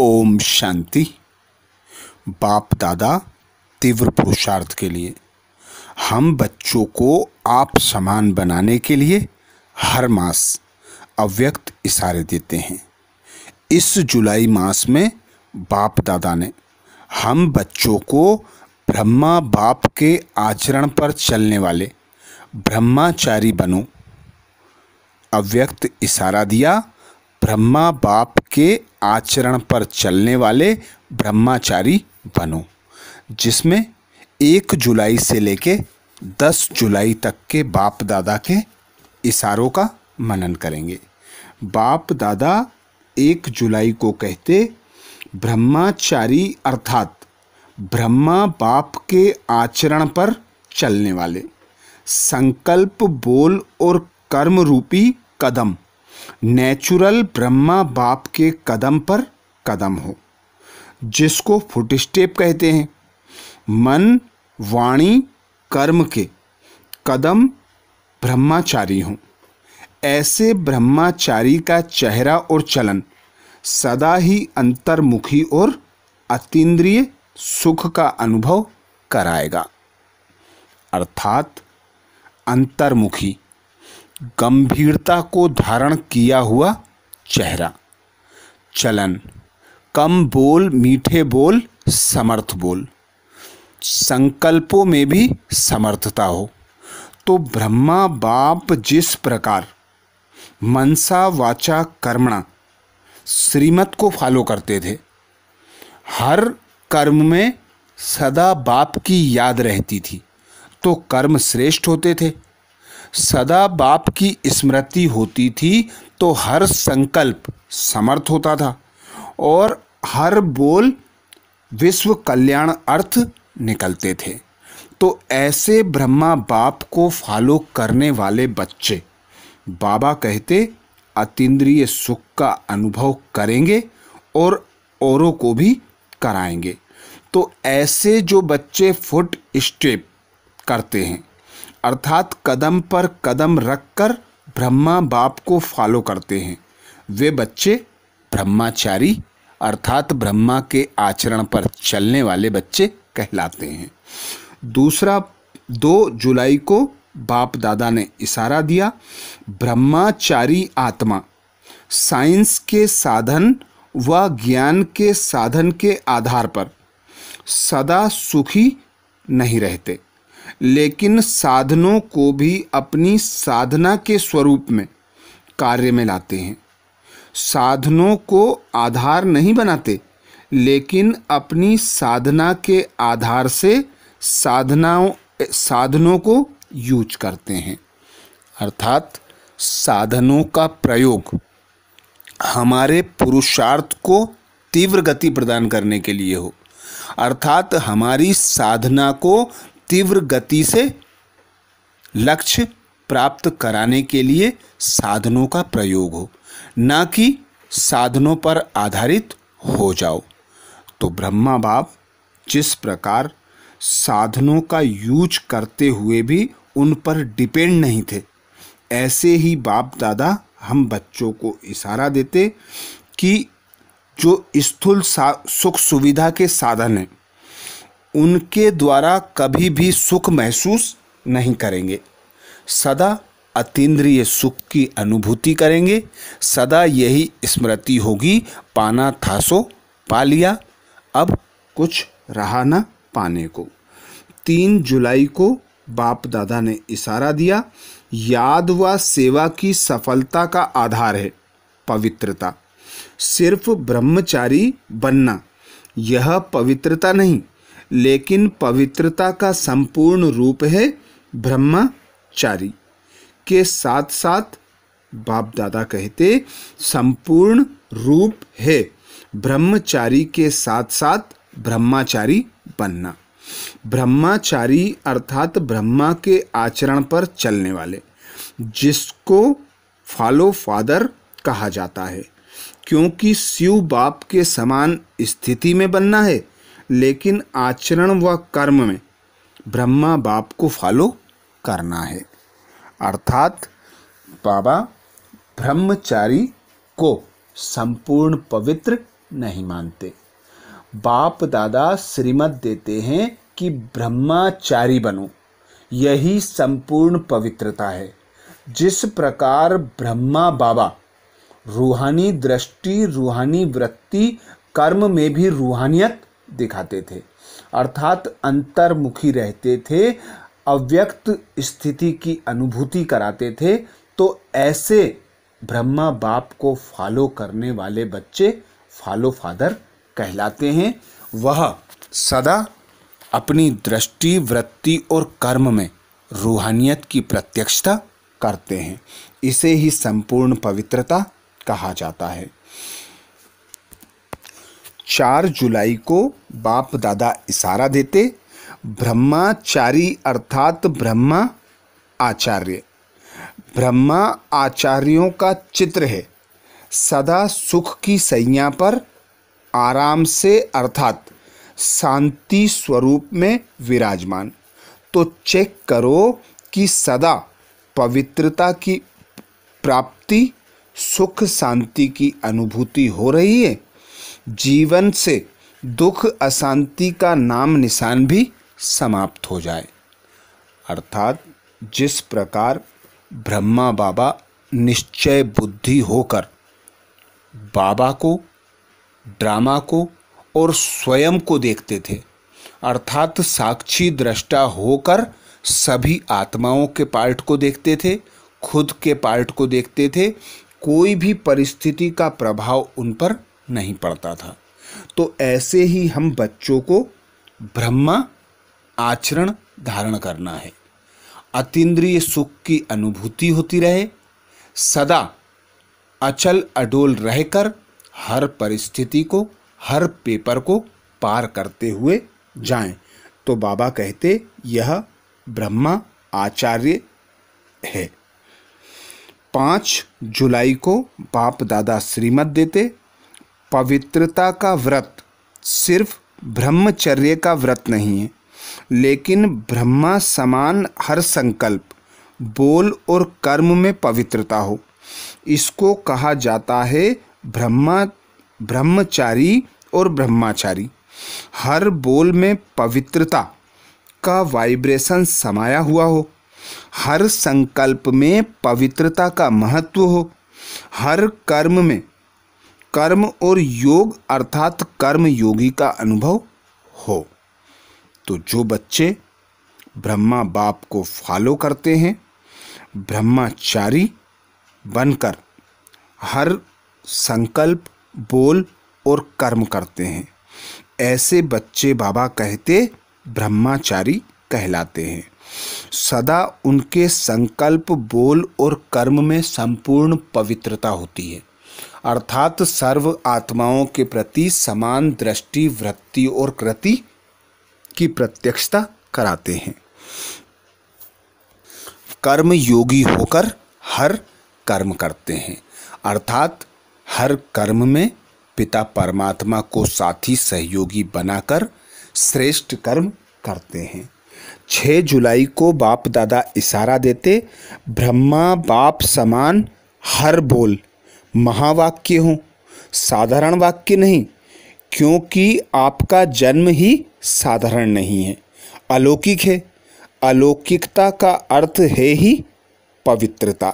ओम शांति। बाप दादा तीव्र पुरुषार्थ के लिए, हम बच्चों को आप समान बनाने के लिए हर मास अव्यक्त इशारे देते हैं। इस जुलाई मास में बाप दादा ने हम बच्चों को ब्रह्मा बाप के आचरण पर चलने वाले ब्रह्माचारी बनो अव्यक्त इशारा दिया। ब्रह्मा बाप के आचरण पर चलने वाले ब्रह्माचारी बनो, जिसमें 1 जुलाई से लेके 10 जुलाई तक के बाप दादा के इशारों का मनन करेंगे। बाप दादा 1 जुलाई को कहते ब्रह्माचारी अर्थात ब्रह्मा बाप के आचरण पर चलने वाले संकल्प, बोल और कर्म रूपी कदम नेचुरल ब्रह्मा बाप के कदम पर कदम हो, जिसको फुट स्टेप कहते हैं। मन, वाणी, कर्म के कदम ब्रह्माचारी हों। ऐसे ब्रह्माचारी का चेहरा और चलन सदा ही अंतर्मुखी और अतीन्द्रिय सुख का अनुभव कराएगा, अर्थात अंतर्मुखी गंभीरता को धारण किया हुआ चेहरा, चलन, कम बोल, मीठे बोल, समर्थ बोल, संकल्पों में भी समर्थता हो। तो ब्रह्मा बाप जिस प्रकार मनसा वाचा कर्मणा श्रीमत को फॉलो करते थे, हर कर्म में सदा बाप की याद रहती थी तो कर्म श्रेष्ठ होते थे। सदा बाप की स्मृति होती थी तो हर संकल्प समर्थ होता था और हर बोल विश्व कल्याण अर्थ निकलते थे। तो ऐसे ब्रह्मा बाप को फॉलो करने वाले बच्चे बाबा कहते अतीन्द्रिय सुख का अनुभव करेंगे और औरों को भी कराएंगे। तो ऐसे जो बच्चे फुट स्टेप करते हैं, अर्थात कदम पर कदम रखकर ब्रह्मा बाप को फॉलो करते हैं, वे बच्चे ब्रह्माचारी अर्थात ब्रह्मा के आचरण पर चलने वाले बच्चे कहलाते हैं। दूसरा, 2 जुलाई को बाप दादा ने इशारा दिया ब्रह्माचारी आत्मा साइंस के साधन व ज्ञान के साधन के आधार पर सदा सुखी नहीं रहते, लेकिन साधनों को भी अपनी साधना के स्वरूप में कार्य में लाते हैं। साधनों को आधार नहीं बनाते, लेकिन अपनी साधना के आधार से साधनों को यूज करते हैं, अर्थात साधनों का प्रयोग हमारे पुरुषार्थ को तीव्र गति प्रदान करने के लिए हो, अर्थात हमारी साधना को तीव्र गति से लक्ष्य प्राप्त कराने के लिए साधनों का प्रयोग हो, ना कि साधनों पर आधारित हो जाओ। तो ब्रह्मा बाप जिस प्रकार साधनों का यूज करते हुए भी उन पर डिपेंड नहीं थे, ऐसे ही बाप दादा हम बच्चों को इशारा देते कि जो स्थूल सुख सुविधा के साधन हैं उनके द्वारा कभी भी सुख महसूस नहीं करेंगे, सदा अतीन्द्रिय सुख की अनुभूति करेंगे। सदा यही स्मृति होगी पाना था सो पा लिया, अब कुछ रहा ना पाने को। 3 जुलाई को बाप दादा ने इशारा दिया याद व सेवा की सफलता का आधार है पवित्रता। सिर्फ ब्रह्मचारी बनना यह पवित्रता नहीं, लेकिन पवित्रता का संपूर्ण रूप है ब्रह्मचारी। के साथ साथ बाप दादा कहते संपूर्ण रूप है ब्रह्मचारी के साथ साथ ब्रह्माचारी बनना। ब्रह्माचारी अर्थात ब्रह्मा के आचरण पर चलने वाले, जिसको फॉलो फादर कहा जाता है, क्योंकि शिव बाप के समान स्थिति में बनना है, लेकिन आचरण व कर्म में ब्रह्मा बाप को फॉलो करना है। अर्थात बाबा ब्रह्मचारी को संपूर्ण पवित्र नहीं मानते। बाप दादा श्रीमत देते हैं कि ब्रह्मचारी बनो, यही संपूर्ण पवित्रता है। जिस प्रकार ब्रह्मा बाबा रूहानी दृष्टि, रूहानी वृत्ति, कर्म में भी रूहानियत दिखाते थे, अर्थात अंतर्मुखी रहते थे, अव्यक्त स्थिति की अनुभूति कराते थे, तो ऐसे ब्रह्मा बाप को फॉलो करने वाले बच्चे फॉलो फादर कहलाते हैं। वह सदा अपनी दृष्टि, वृत्ति और कर्म में रूहानियत की प्रत्यक्षता करते हैं। इसे ही संपूर्ण पवित्रता कहा जाता है। 4 जुलाई को बाप दादा इशारा देते, ब्रह्माचारी अर्थात ब्रह्मा आचार्य। ब्रह्मा आचार्यों का चित्र है, सदा सुख की सैया पर आराम से अर्थात शांति स्वरूप में विराजमान। तो चेक करो कि सदा पवित्रता की प्राप्ति, सुख शांति की अनुभूति हो रही है। जीवन से दुख अशांति का नाम निशान भी समाप्त हो जाए। अर्थात जिस प्रकार ब्रह्मा बाबा निश्चय बुद्धि होकर बाबा को, ड्रामा को और स्वयं को देखते थे, अर्थात साक्षी दृष्टा होकर सभी आत्माओं के पार्ट को देखते थे, खुद के पार्ट को देखते थे, कोई भी परिस्थिति का प्रभाव उन पर नहीं पड़ता था। तो ऐसे ही हम बच्चों को ब्रह्मा आचरण धारण करना है। अतीन्द्रिय सुख की अनुभूति होती रहे, सदा अचल अडोल रहकर हर परिस्थिति को, हर पेपर को पार करते हुए जाएं। तो बाबा कहते यह ब्रह्मा आचार्य है। 5 जुलाई को बाप दादा श्रीमत देते, पवित्रता का व्रत सिर्फ ब्रह्मचर्य का व्रत नहीं है, लेकिन ब्रह्मा समान हर संकल्प, बोल और कर्म में पवित्रता हो, इसको कहा जाता है ब्रह्मचारी और ब्रह्माचारी। हर बोल में पवित्रता का वाइब्रेशन समाया हुआ हो, हर संकल्प में पवित्रता का महत्व हो, हर कर्म में कर्म और योग अर्थात कर्म योगी का अनुभव हो। तो जो बच्चे ब्रह्मा बाप को फॉलो करते हैं, ब्रह्माचारी बनकर हर संकल्प, बोल और कर्म करते हैं, ऐसे बच्चे बाबा कहते ब्रह्माचारी कहलाते हैं। सदा उनके संकल्प, बोल और कर्म में संपूर्ण पवित्रता होती है, अर्थात सर्व आत्माओं के प्रति समान दृष्टि, वृत्ति और कृति की प्रत्यक्षता कराते हैं। कर्म योगी होकर हर कर्म करते हैं, अर्थात हर कर्म में पिता परमात्मा को साथी सहयोगी बनाकर श्रेष्ठ कर्म करते हैं। 6 जुलाई को बाप दादा इशारा देते, ब्रह्मा बाप समान हर बोल महावाक्य हो, साधारण वाक्य नहीं, क्योंकि आपका जन्म ही साधारण नहीं है, अलौकिक है। अलौकिकता का अर्थ है ही पवित्रता।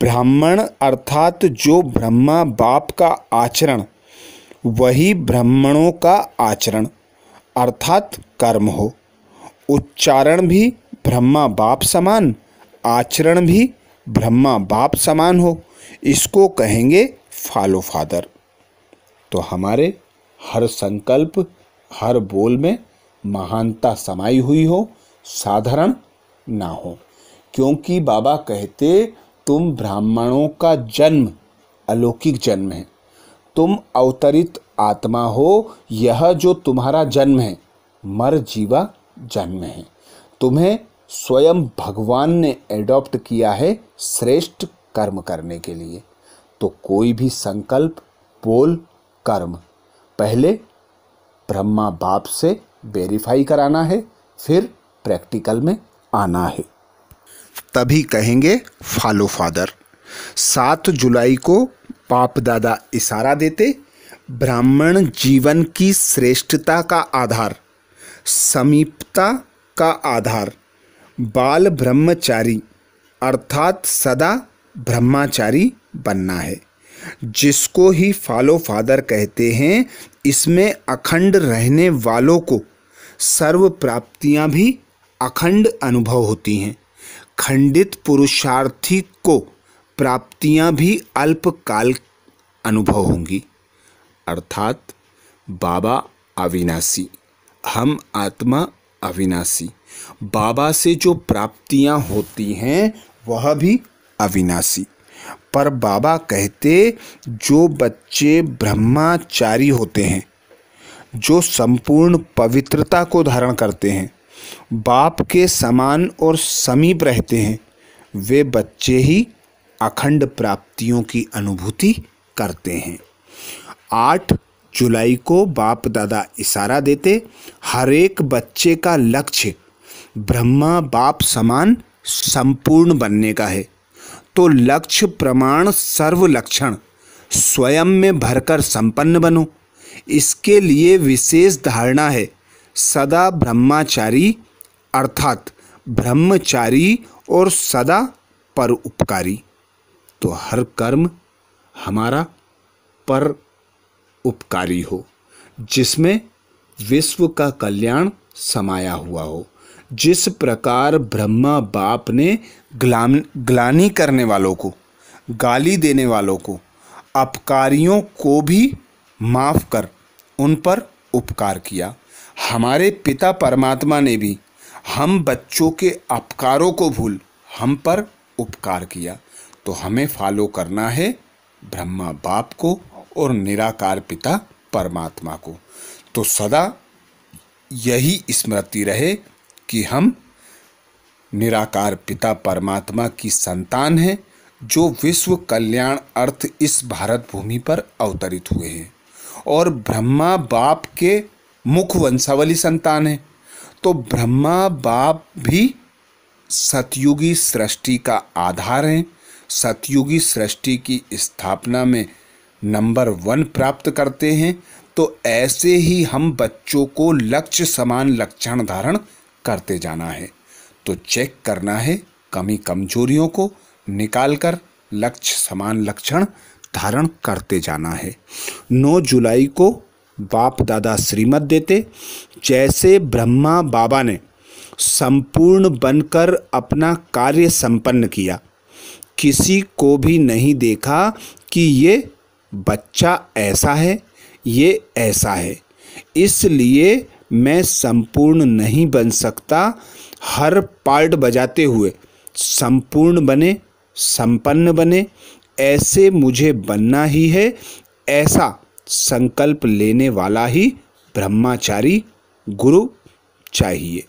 ब्राह्मण अर्थात जो ब्रह्मा बाप का आचरण, वही ब्राह्मणों का आचरण अर्थात कर्म हो। उच्चारण भी ब्रह्मा बाप समान, आचरण भी ब्रह्मा बाप समान हो, इसको कहेंगे फॉलो फादर। तो हमारे हर संकल्प, हर बोल में महानता समाई हुई हो, साधारण ना हो, क्योंकि बाबा कहते तुम ब्राह्मणों का जन्म अलौकिक जन्म है, तुम अवतरित आत्मा हो। यह जो तुम्हारा जन्म है मर जीवा जन्म है, तुम्हें स्वयं भगवान ने एडॉप्ट किया है श्रेष्ठ कर्म करने के लिए। तो कोई भी संकल्प, बोल, कर्म पहले ब्रह्मा बाप से वेरीफाई कराना है, फिर प्रैक्टिकल में आना है, तभी कहेंगे फॉलो फादर। 7 जुलाई को बाप दादा इशारा देते, ब्राह्मण जीवन की श्रेष्ठता का आधार, समीपता का आधार, बाल ब्रह्मचारी अर्थात सदा ब्रह्मचारी बनना है, जिसको ही फॉलो फादर कहते हैं। इसमें अखंड रहने वालों को सर्व प्राप्तियां भी अखंड अनुभव होती हैं। खंडित पुरुषार्थी को प्राप्तियां भी अल्पकाल अनुभव होंगी। अर्थात बाबा अविनाशी, हम आत्मा अविनाशी। बाबा से जो प्राप्तियां होती हैं वह भी अविनाशी। पर बाबा कहते जो बच्चे ब्रह्मचारी होते हैं, जो संपूर्ण पवित्रता को धारण करते हैं, बाप के समान और समीप रहते हैं, वे बच्चे ही अखंड प्राप्तियों की अनुभूति करते हैं। 8 जुलाई को बाप दादा इशारा देते, हर एक बच्चे का लक्ष्य ब्रह्मा बाप समान संपूर्ण बनने का है। तो लक्ष्य प्रमाण सर्व लक्षण स्वयं में भरकर संपन्न बनो। इसके लिए विशेष धारणा है सदा ब्रह्मचारी अर्थात ब्रह्मचारी और सदा परोपकारी। तो हर कर्म हमारा पर उपकारी हो, जिसमें विश्व का कल्याण समाया हुआ हो। जिस प्रकार ब्रह्मा बाप ने ग्लानि करने वालों को, गाली देने वालों को, अपकारियों को भी माफ़ कर उन पर उपकार किया, हमारे पिता परमात्मा ने भी हम बच्चों के अपकारों को भूल हम पर उपकार किया। तो हमें फॉलो करना है ब्रह्मा बाप को और निराकार पिता परमात्मा को। तो सदा यही स्मृति रहे कि हम निराकार पिता परमात्मा की संतान हैं, जो विश्व कल्याण अर्थ इस भारत भूमि पर अवतरित हुए हैं और ब्रह्मा बाप के मुख्य वंशावली संतान हैं। तो ब्रह्मा बाप भी सतयुगी सृष्टि का आधार हैं। सतयुगी सृष्टि की स्थापना में नंबर 1 प्राप्त करते हैं। तो ऐसे ही हम बच्चों को लक्ष्य समान लक्षण धारण करते जाना है। तो चेक करना है कमी कमजोरियों को निकाल कर लक्ष्य समान लक्षण धारण करते जाना है। 9 जुलाई को बाप दादा श्रीमत देते, जैसे ब्रह्मा बाबा ने संपूर्ण बनकर अपना कार्य संपन्न किया, किसी को भी नहीं देखा कि ये बच्चा ऐसा है, ये ऐसा है, इसलिए मैं संपूर्ण नहीं बन सकता। हर पार्ट बजाते हुए संपूर्ण बने, संपन्न बने, ऐसे मुझे बनना ही है। ऐसा संकल्प लेने वाला ही ब्रह्मचारी गुरु चाहिए।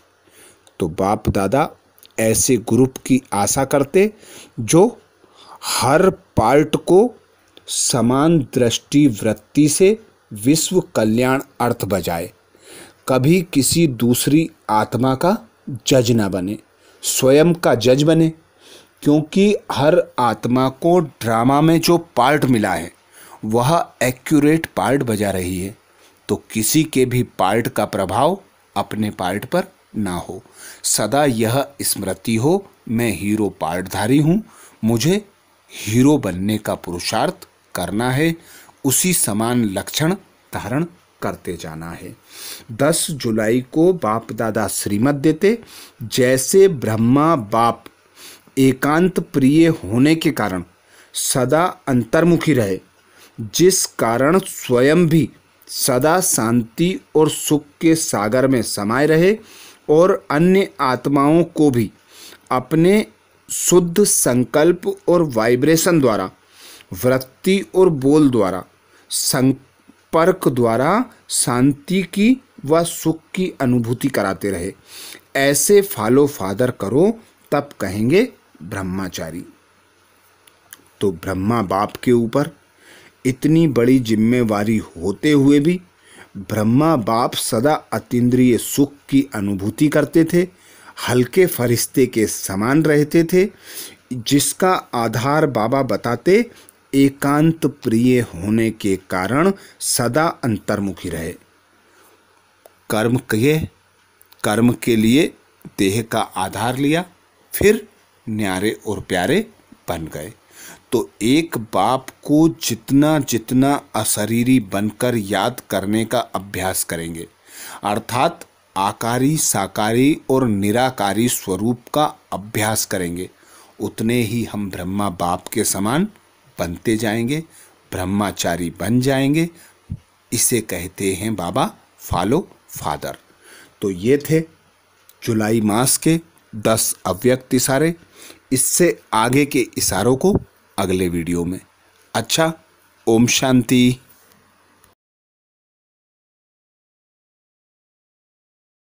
तो बाप दादा ऐसे ग्रुप की आशा करते जो हर पार्ट को समान दृष्टि वृत्ति से विश्व कल्याण अर्थ बजाए, कभी किसी दूसरी आत्मा का जज ना बने, स्वयं का जज बने। क्योंकि हर आत्मा को ड्रामा में जो पार्ट मिला है वह एक्यूरेट पार्ट बजा रही है। तो किसी के भी पार्ट का प्रभाव अपने पार्ट पर ना हो। सदा यह स्मृति हो, मैं हीरो पार्टधारी हूँ, मुझे हीरो बनने का पुरुषार्थ करना है, उसी समान लक्षण धारण करते जाना है। 10 जुलाई को बाप दादा श्रीमत देते, जैसे ब्रह्मा बाप एकांत प्रिय होने के कारण सदा अंतर्मुखी रहे, जिस कारण स्वयं भी सदा शांति और सुख के सागर में समाये रहे और अन्य आत्माओं को भी अपने शुद्ध संकल्प और वाइब्रेशन द्वारा, वृत्ति और बोल द्वारा, संपर्क द्वारा शांति की व सुख की अनुभूति कराते रहे। ऐसे फॉलो फादर करो, तब कहेंगे ब्रह्मचारी। तो ब्रह्मा बाप के ऊपर इतनी बड़ी जिम्मेवारी होते हुए भी ब्रह्मा बाप सदा अतीन्द्रिय सुख की अनुभूति करते थे, हल्के फरिश्ते के समान रहते थे, जिसका आधार बाबा बताते एकांत प्रिय होने के कारण सदा अंतर्मुखी रहे। कर्म के लिए देह का आधार लिया, फिर न्यारे और प्यारे बन गए। तो एक बाप को जितना जितना अशरीरी बनकर याद करने का अभ्यास करेंगे, अर्थात आकारी साकारी और निराकारी स्वरूप का अभ्यास करेंगे, उतने ही हम ब्रह्मा बाप के समान बनते जाएंगे, ब्रह्मचारी बन जाएंगे। इसे कहते हैं बाबा फॉलो फादर। तो ये थे जुलाई मास के 10 अव्यक्त इशारे। इससे आगे के इशारों को अगले वीडियो में। अच्छा, ओम शांति।